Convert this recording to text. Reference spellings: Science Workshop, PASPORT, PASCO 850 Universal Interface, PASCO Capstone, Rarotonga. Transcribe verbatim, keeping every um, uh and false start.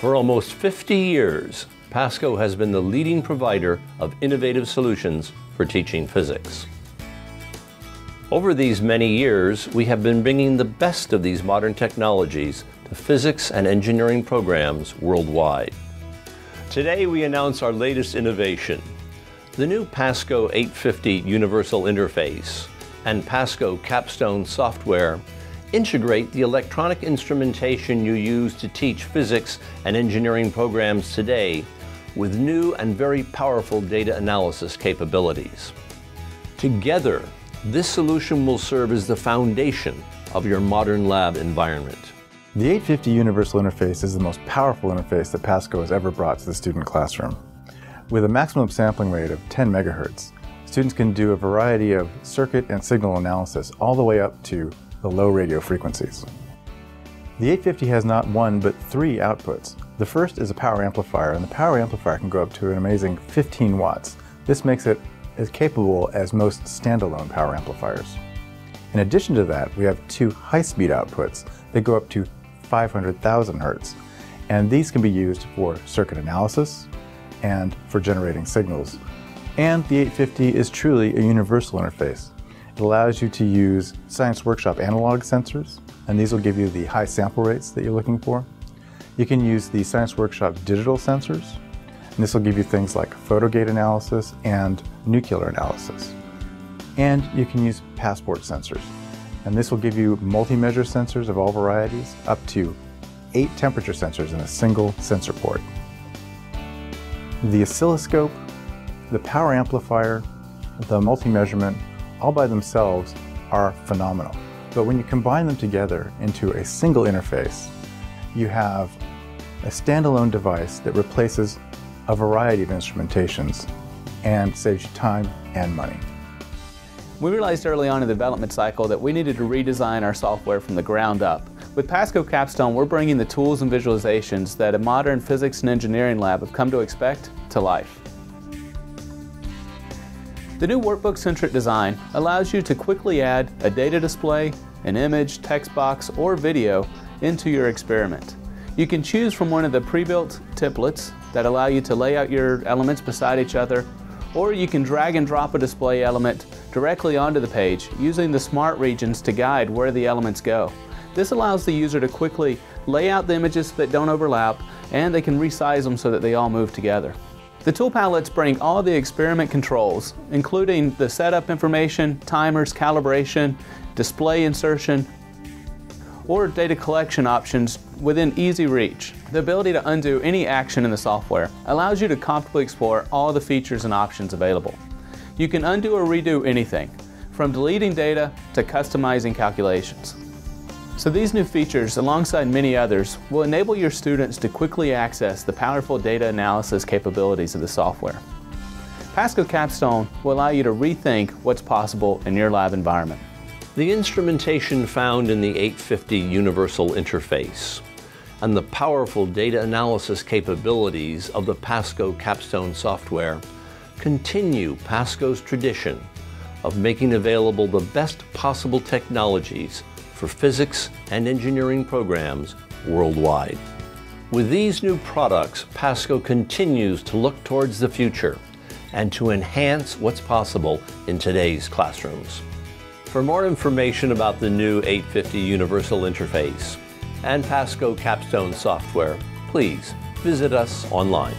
For almost fifty years, PASCO has been the leading provider of innovative solutions for teaching physics. Over these many years, we have been bringing the best of these modern technologies to physics and engineering programs worldwide. Today, we announce our latest innovation, the new PASCO eight fifty Universal Interface and PASCO Capstone software integrate the electronic instrumentation you use to teach physics and engineering programs today with new and very powerful data analysis capabilities. Together, this solution will serve as the foundation of your modern lab environment. The eight fifty Universal Interface is the most powerful interface that PASCO has ever brought to the student classroom. With a maximum sampling rate of ten megahertz, students can do a variety of circuit and signal analysis all the way up to the low radio frequencies. The eight fifty has not one, but three outputs. The first is a power amplifier, and the power amplifier can go up to an amazing fifteen watts. This makes it as capable as most standalone power amplifiers. In addition to that, we have two high-speed outputs that go up to five hundred thousand hertz, and these can be used for circuit analysis and for generating signals. And the eight fifty is truly a universal interface. It allows you to use Science Workshop analog sensors, and these will give you the high sample rates that you're looking for. You can use the Science Workshop digital sensors, and this will give you things like photo gate analysis and nuclear analysis. And you can use passport sensors, and this will give you multi-measure sensors of all varieties, up to eight temperature sensors in a single sensor port. The oscilloscope, the power amplifier, the multi-measurement, all by themselves are phenomenal. But when you combine them together into a single interface, you have a standalone device that replaces a variety of instrumentations and saves you time and money. We realized early on in the development cycle that we needed to redesign our software from the ground up. With PASCO Capstone, we're bringing the tools and visualizations that a modern physics and engineering lab have come to expect to life. The new workbook-centric design allows you to quickly add a data display, an image, text box, or video into your experiment. You can choose from one of the pre-built templates that allow you to lay out your elements beside each other, or you can drag and drop a display element directly onto the page using the smart regions to guide where the elements go. This allows the user to quickly lay out the images that don't overlap, and they can resize them so that they all move together. The tool palettes bring all the experiment controls, including the setup information, timers, calibration, display insertion, or data collection options within easy reach. The ability to undo any action in the software allows you to comfortably explore all the features and options available. You can undo or redo anything, from deleting data to customizing calculations. So these new features, alongside many others, will enable your students to quickly access the powerful data analysis capabilities of the software. PASCO Capstone will allow you to rethink what's possible in your lab environment. The instrumentation found in the eight fifty Universal Interface and the powerful data analysis capabilities of the PASCO Capstone software continue PASCO's tradition of making available the best possible technologies for physics and engineering programs worldwide. With these new products, PASCO continues to look towards the future and to enhance what's possible in today's classrooms. For more information about the new eight fifty Universal Interface and PASCO Capstone software, please visit us online.